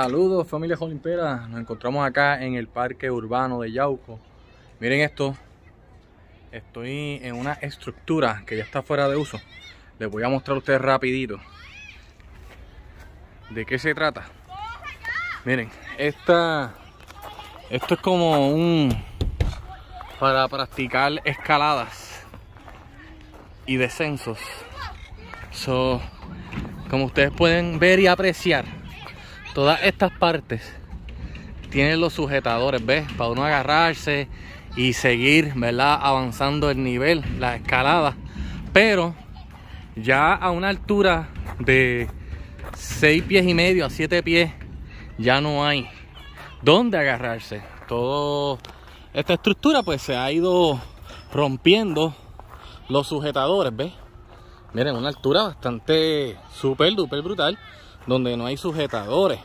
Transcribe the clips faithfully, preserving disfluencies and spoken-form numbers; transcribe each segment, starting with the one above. Saludos familia Jolimpera, nos encontramos acá en el parque urbano de Yauco. Miren esto, estoy en una estructura que ya está fuera de uso. Les voy a mostrar a ustedes rapidito de qué se trata. Miren, esta, esto es como un para practicar escaladas y descensos. So, como ustedes pueden ver y apreciar, todas estas partes tienen los sujetadores, ¿ves? Para uno agarrarse y seguir, ¿verdad?, avanzando el nivel, la escalada. Pero ya a una altura de seis pies y medio a siete pies ya no hay dónde agarrarse. Toda esta estructura pues se ha ido rompiendo los sujetadores, ¿ves? Miren, una altura bastante súper, duper brutal, donde no hay sujetadores,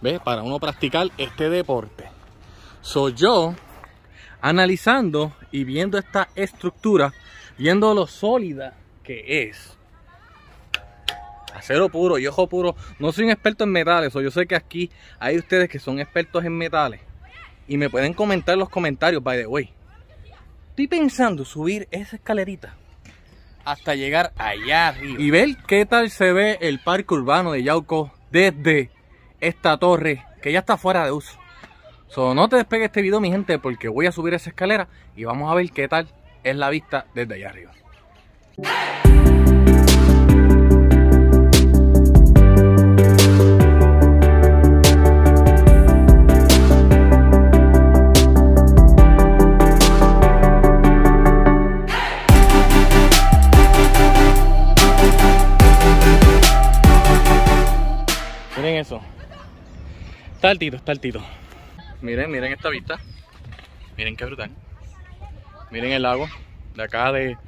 ¿ves?, para uno practicar este deporte. Soy yo, analizando y viendo esta estructura, viendo lo sólida que es. Acero puro y ojo puro. No soy un experto en metales, o yo sé que aquí hay ustedes que son expertos en metales y me pueden comentar en los comentarios. By the way, estoy pensando subir esa escalerita hasta llegar allá arriba y ver qué tal se ve el parque urbano de Yauco desde esta torre que ya está fuera de uso. So, no te despegue este video, mi gente, porque voy a subir esa escalera y vamos a ver qué tal es la vista desde allá arriba. Miren eso. Está altito, está altito. Miren, miren esta vista. Miren qué brutal. Miren el lago de acá de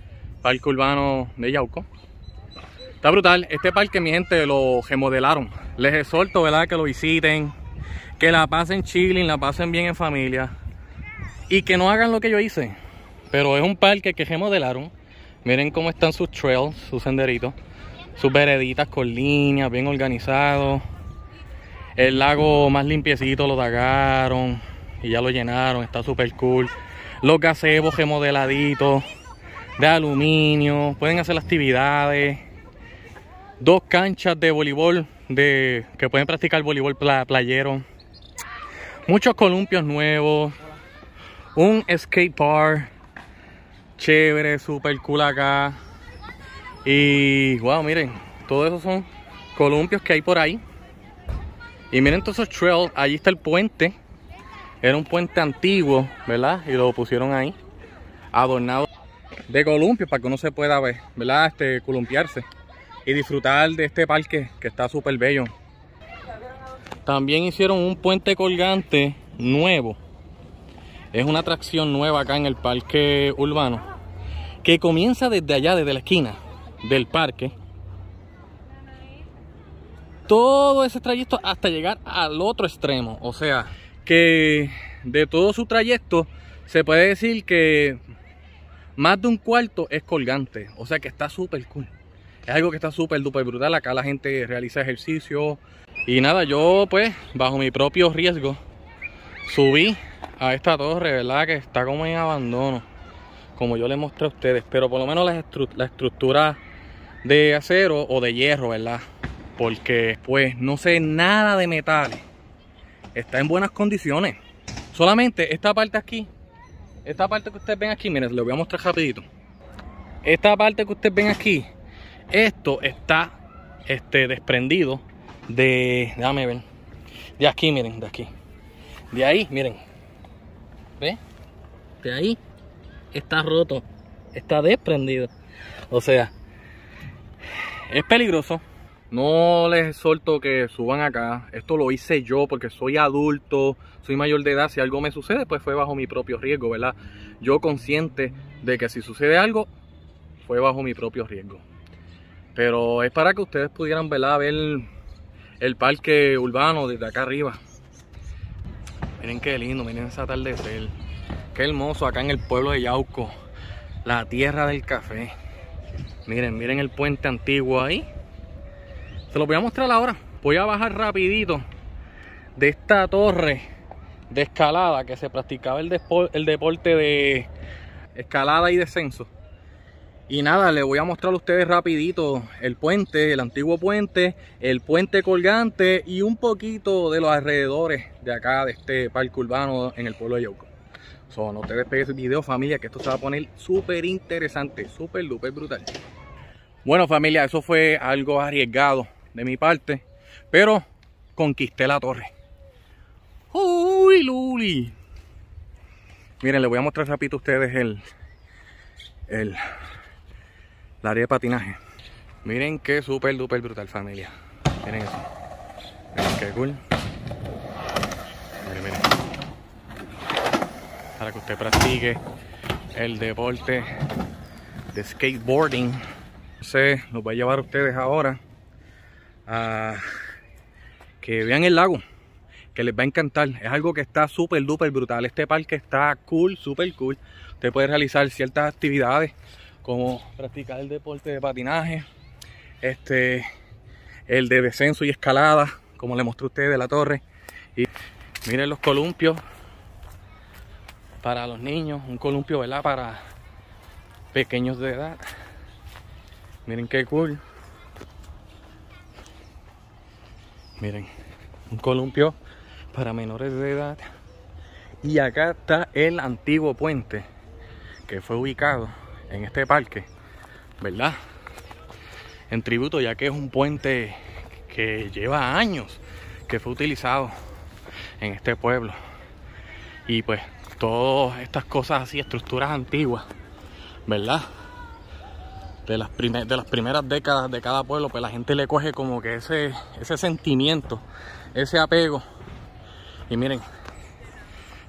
parque urbano de Yauco. Está brutal. Este parque, mi gente, lo remodelaron. Les exhorto, ¿verdad?, que lo visiten, que la pasen chilling, la pasen bien en familia y que no hagan lo que yo hice. Pero es un parque que remodelaron. Miren cómo están sus trails, sus senderitos, sus vereditas con líneas, bien organizados. El lago más limpiecito lo tagaron y ya lo llenaron, está súper cool. Los gazebos remodeladitos de aluminio, pueden hacer actividades. Dos canchas de voleibol, de, que pueden practicar voleibol playero. Muchos columpios nuevos. Un skate park chévere, súper cool acá. Y wow, miren, todos esos son columpios que hay por ahí. Y miren todos esos trails, allí está el puente. Era un puente antiguo, ¿verdad? Y lo pusieron ahí, adornado de columpios para que uno se pueda ver, ¿verdad?, este, columpiarse y disfrutar de este parque que está súper bello. También hicieron un puente colgante nuevo. Es una atracción nueva acá en el parque urbano, que comienza desde allá, desde la esquina del parque. Todo ese trayecto hasta llegar al otro extremo. O sea, que de todo su trayecto se puede decir que más de un cuarto es colgante. O sea que está súper cool. Es algo que está súper duper brutal. Acá la gente realiza ejercicio. Y nada, yo pues bajo mi propio riesgo subí a esta torre, ¿verdad?, que está como en abandono, como yo les mostré a ustedes. Pero por lo menos la, estru la estructura de acero o de hierro, ¿verdad?, porque pues no sé nada de metales, está en buenas condiciones. Solamente esta parte aquí, esta parte que ustedes ven aquí, miren, les voy a mostrar rapidito. Esta parte que ustedes ven aquí, esto está este, desprendido de, déjame ver, de aquí, miren, de aquí, de ahí, miren, ¿ves? De ahí está roto, está desprendido. O sea, es peligroso. No les exhorto que suban acá. Esto lo hice yo porque soy adulto, soy mayor de edad. Si algo me sucede, pues fue bajo mi propio riesgo, ¿verdad? Yo consciente de que si sucede algo, fue bajo mi propio riesgo. Pero es para que ustedes pudieran, ¿verdad?, ver el parque urbano desde acá arriba. Miren qué lindo, miren ese atardecer. Qué hermoso acá en el pueblo de Yauco, la tierra del café. Miren, miren el puente antiguo ahí. Se lo voy a mostrar ahora. Voy a bajar rapidito de esta torre de escalada que se practicaba el, despo el deporte de escalada y descenso. Y nada, les voy a mostrar a ustedes rapidito el puente, el antiguo puente, el puente colgante y un poquito de los alrededores de acá, de este parque urbano en el pueblo de Yauco. So, no te despegues del video, familia, que esto se va a poner súper interesante, súper duper brutal. Bueno, familia, eso fue algo arriesgado de mi parte, pero conquisté la torre. ¡Uy, Luli! Miren, les voy a mostrar rapidito a ustedes el, el, el área de patinaje. Miren qué súper duper brutal, familia. Miren eso. Miren qué cool. Miren, miren. Para que usted practique el deporte de skateboarding. Entonces, los voy a llevar a ustedes ahora a que vean el lago, que les va a encantar. Es algo que está súper duper brutal. Este parque está cool, súper cool. Usted puede realizar ciertas actividades como practicar el deporte de patinaje, este, el de descenso y escalada, como les mostré a ustedes de la torre. Y miren los columpios para los niños, un columpio, ¿verdad?, para pequeños de edad. Miren qué cool. Miren, un columpio para menores de edad. Y acá está el antiguo puente que fue ubicado en este parque, ¿verdad?, en tributo, ya que es un puente que lleva años que fue utilizado en este pueblo. Y pues todas estas cosas así, estructuras antiguas, ¿verdad?, de las, primer, de las primeras décadas de cada pueblo, pues la gente le coge como que ese, ese sentimiento, ese apego. Y miren,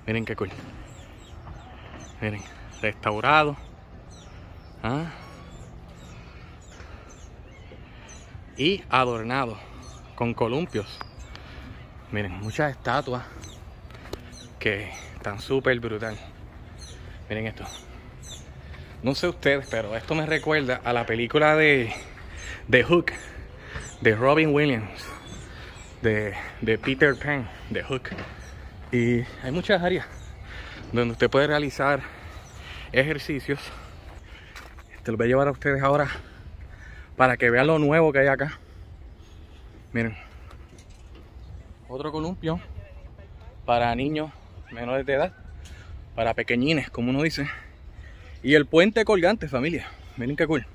miren qué cool. Miren, restaurado. ¿Ah? Y adornado con columpios. Miren, muchas estatuas que están súper brutal. Miren esto. No sé ustedes, pero esto me recuerda a la película de, de Hook, de Robin Williams, de, de Peter Pan, de Hook. Y hay muchas áreas donde usted puede realizar ejercicios. Te los voy a llevar a ustedes ahora para que vean lo nuevo que hay acá. Miren, otro columpio para niños menores de edad, para pequeñines, como uno dice. Y el puente colgante, familia. Miren qué cool.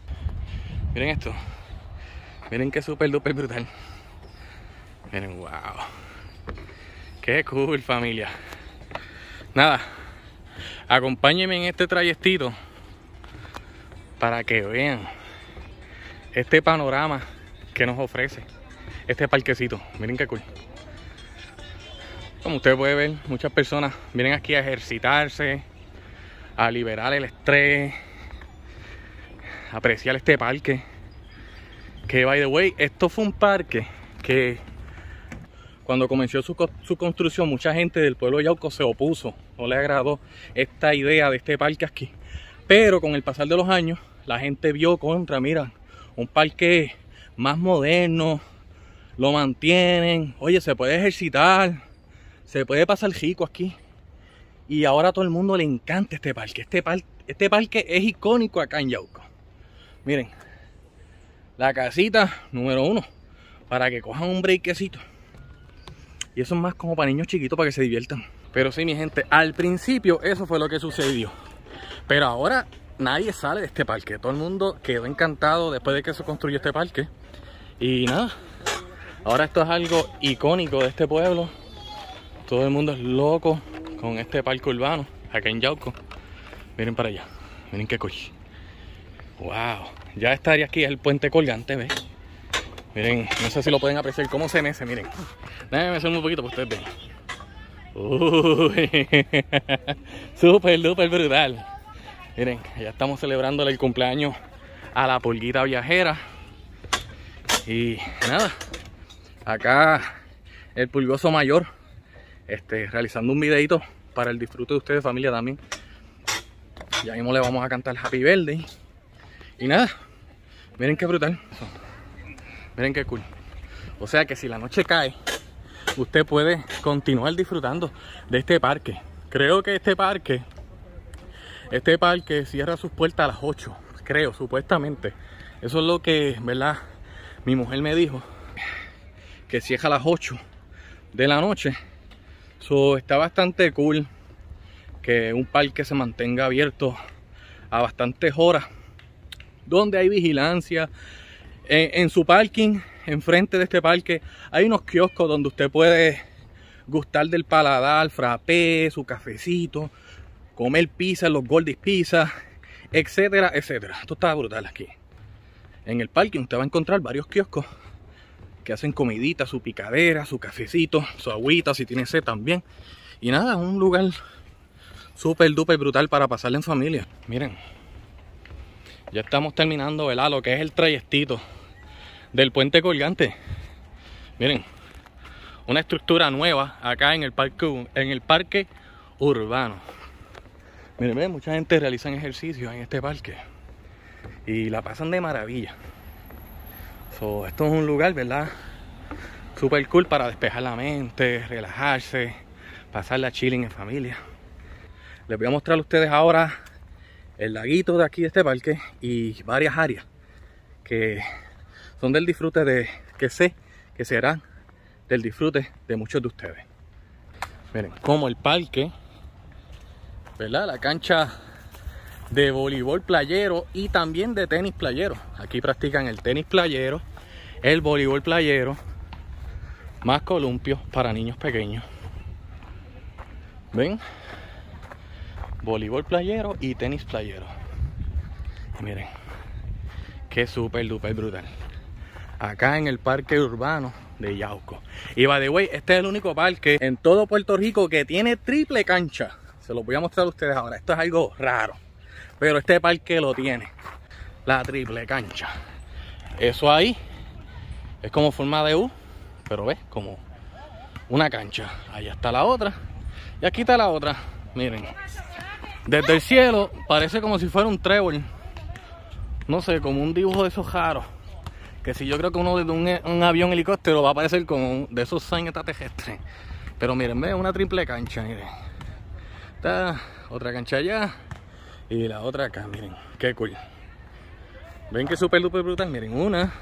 Miren esto. Miren qué súper duper brutal. Miren, wow. Qué cool, familia. Nada, acompáñenme en este trayectito para que vean este panorama que nos ofrece este parquecito. Miren qué cool. Como usted puede ver, muchas personas vienen aquí a ejercitarse, a liberar el estrés, a apreciar este parque. Que, by the way, esto fue un parque que cuando comenzó su, su construcción, mucha gente del pueblo de Yauco se opuso. No le agradó esta idea de este parque aquí. Pero con el pasar de los años, la gente vio contra, mira, un parque más moderno, lo mantienen. Oye, se puede ejercitar, se puede pasar rico aquí. Y ahora a todo el mundo le encanta este parque. Este, par este parque es icónico acá en Yauco. Miren, la casita número uno, para que cojan un breakcito. Y eso es más como para niños chiquitos, para que se diviertan. Pero sí, mi gente, al principio eso fue lo que sucedió. Pero ahora nadie sale de este parque. Todo el mundo quedó encantado después de que se construyó este parque. Y nada, ahora esto es algo icónico de este pueblo. Todo el mundo es loco con este parque urbano acá en Yauco. Miren para allá, miren qué cool. Wow, ya esta área aquí es el puente colgante, ¿ves? Miren, no sé si lo pueden apreciar cómo se mece, miren. Déjenme hacer un poquito para ustedes ven. Súper, súper brutal. Miren, ya estamos celebrando el cumpleaños a la pulguita viajera. Y nada, acá el pulgoso mayor, Este, realizando un videito para el disfrute de ustedes, familia, también. Ya mismo le vamos a cantar Happy Birthday. Y nada, miren qué brutal. Miren qué cool. O sea que si la noche cae, usted puede continuar disfrutando de este parque. Creo que este parque, este parque cierra sus puertas a las ocho, creo, supuestamente. Eso es lo que, ¿verdad? Mi mujer me dijo que cierra a las ocho de la noche. So, está bastante cool que un parque se mantenga abierto a bastantes horas, donde hay vigilancia. En, en su parking, enfrente de este parque, hay unos kioscos donde usted puede gustar del paladar, frappé, su cafecito, comer pizza, los Goldie's Pizza, etcétera, etcétera. Esto está brutal aquí. En el parking usted va a encontrar varios kioscos que hacen comidita, su picadera, su cafecito, su agüita, si tiene sed también. Y nada, un lugar súper duper brutal para pasarle en familia. Miren, ya estamos terminando, ¿verdad? Lo que es el trayectito del puente colgante. Miren, una estructura nueva acá en el parque, en el parque urbano. Miren, miren, mucha gente realiza ejercicios en este parque y la pasan de maravilla. So, esto es un lugar, ¿verdad?, super cool para despejar la mente, relajarse, pasarla chilling en familia. Les voy a mostrar a ustedes ahora el laguito de aquí de este parque y varias áreas que son del disfrute de, que sé que serán del disfrute de muchos de ustedes. Miren, como el parque, ¿verdad?, la cancha de voleibol playero y también de tenis playero. Aquí practican el tenis playero, el voleibol playero, más columpios para niños pequeños. ¿Ven? Voleibol playero y tenis playero. Y miren, qué súper duper brutal. Acá en el parque urbano de Yauco. Y by the way, este es el único parque en todo Puerto Rico que tiene triple cancha. Se los voy a mostrar a ustedes ahora. Esto es algo raro, pero este parque lo tiene, la triple cancha. Eso ahí es como forma de U, pero ves, como una cancha. Allá está la otra y aquí está la otra. Miren, desde el cielo parece como si fuera un trébol. No sé, como un dibujo de esos raros. Que si yo creo que uno de un, un avión helicóptero va a aparecer como de esos signos extraterrestres. Pero miren, ve, una triple cancha, miren. Está otra cancha allá y la otra acá, miren, qué cool. Ven que súper duper brutal, miren, una,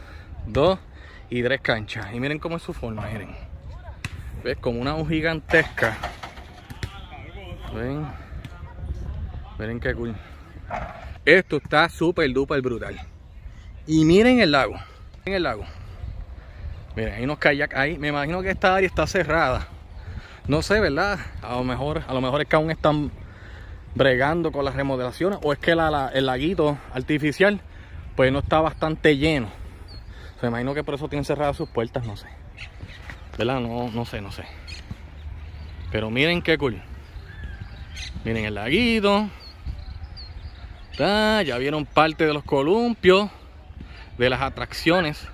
dos y tres canchas. Y miren cómo es su forma, miren. ¿Ves? Como una U gigantesca. Ven, miren qué cool. Esto está súper duper brutal. Y miren el lago, miren el lago. Miren, hay unos kayak ahí. Me imagino que esta área está cerrada. No sé, ¿verdad? A lo mejor, a lo mejor es que aún están bregando con las remodelaciones, o es que la, la, el laguito artificial pues no está bastante lleno. O sea, me imagino que por eso tienen cerradas sus puertas, no sé, ¿verdad? No, no sé, no sé. Pero miren qué cool. Miren el laguito. Ah, ya vieron parte de los columpios, de las atracciones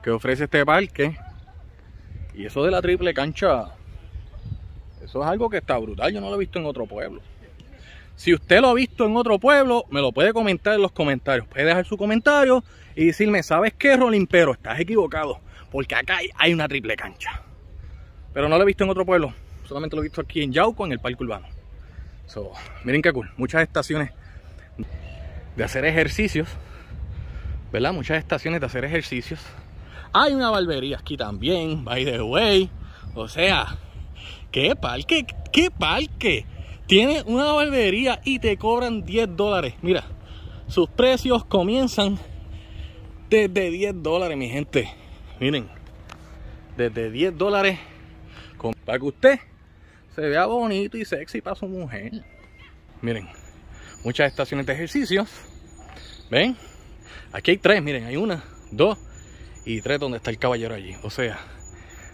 que ofrece este parque. Y eso de la triple cancha, eso es algo que está brutal. Yo no lo he visto en otro pueblo. Si usted lo ha visto en otro pueblo, me lo puede comentar en los comentarios. Puede dejar su comentario y decirme, ¿sabes qué, Rolimpero? Estás equivocado, porque acá hay una triple cancha. Pero no lo he visto en otro pueblo. Solamente lo he visto aquí en Yauco, en el parque urbano. So, miren qué cool. Muchas estaciones de hacer ejercicios, ¿verdad? Muchas estaciones de hacer ejercicios. Hay una barbería aquí también, by the way. O sea, ¿qué parque? ¿Qué parque? Tiene una barbería y te cobran diez dólares. Mira, sus precios comienzan desde diez dólares, mi gente. Miren, desde diez dólares, para que usted se vea bonito y sexy para su mujer. Miren, muchas estaciones de ejercicios. ¿Ven? Aquí hay tres, miren, hay una, dos y tres donde está el caballero allí. O sea,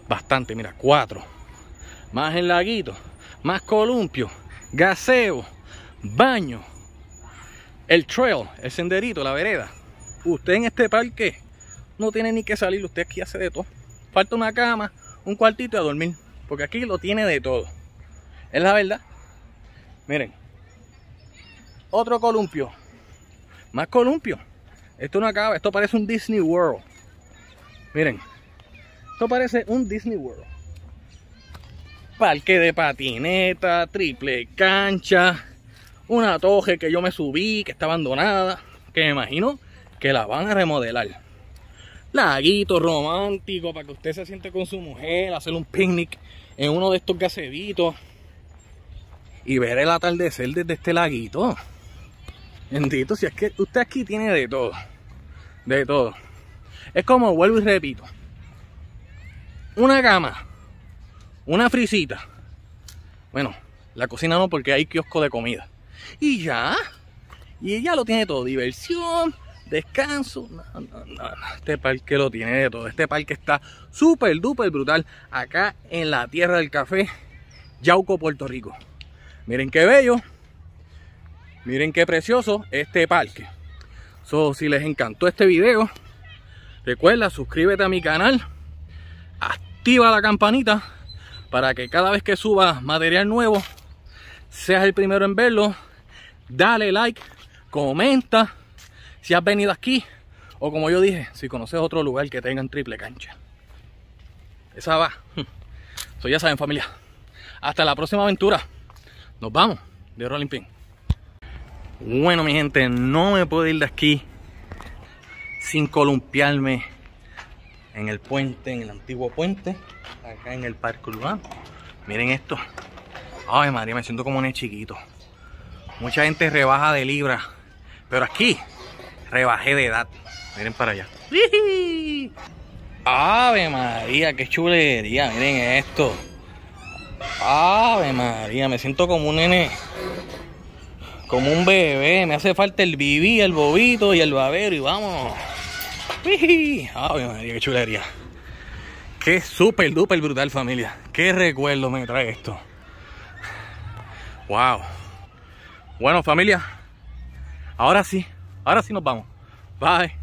bastante, mira, cuatro. Más el laguito, más columpio, gaseo, baño, el trail, el senderito, la vereda. Usted en este parque no tiene ni que salir, usted aquí hace de todo. Falta una cama, un cuartito y a dormir, porque aquí lo tiene de todo. Es la verdad. Miren, otro columpio, más columpio. Esto no acaba, esto parece un Disney World. Miren, esto parece un Disney World. parque de patineta, triple cancha, una torre que yo me subí, que está abandonada, que me imagino que la van a remodelar. Laguito romántico para que usted se siente con su mujer, hacer un picnic en uno de estos gacebitos y ver el atardecer desde este laguito. Bendito, si es que usted aquí tiene de todo, de todo. Es como, vuelvo y repito, una cama, una frisita, bueno, la cocina no porque hay kiosco de comida, y ya, y ya lo tiene todo, diversión, descanso, no, no, no, este parque lo tiene de todo. Este parque está súper duper brutal, acá en la tierra del café, Yauco, Puerto Rico. Miren qué bello, miren qué precioso este parque. So, si les encantó este video, recuerda, suscríbete a mi canal, activa la campanita para que cada vez que suba material nuevo seas el primero en verlo. Dale like, comenta si has venido aquí, o como yo dije, si conoces otro lugar que tengan triple cancha. Esa va. So, ya saben, familia, hasta la próxima aventura. Nos vamos de Rolimpín. Bueno, mi gente, no me puedo ir de aquí sin columpiarme en el puente, en el antiguo puente, acá en el parque urbano. Miren esto. Ay, María, me siento como un chiquito. Mucha gente rebaja de libra, pero aquí rebajé de edad. Miren para allá. Ave María, qué chulería. Miren esto. Ave María, me siento como un nene, como un bebé. Me hace falta el bibí, el bobito y el babero y vamos. Ave María, qué chulería. Qué súper duper brutal, familia. Qué recuerdo me trae esto. Wow. Bueno, familia, ahora sí, ahora sí nos vamos. Bye.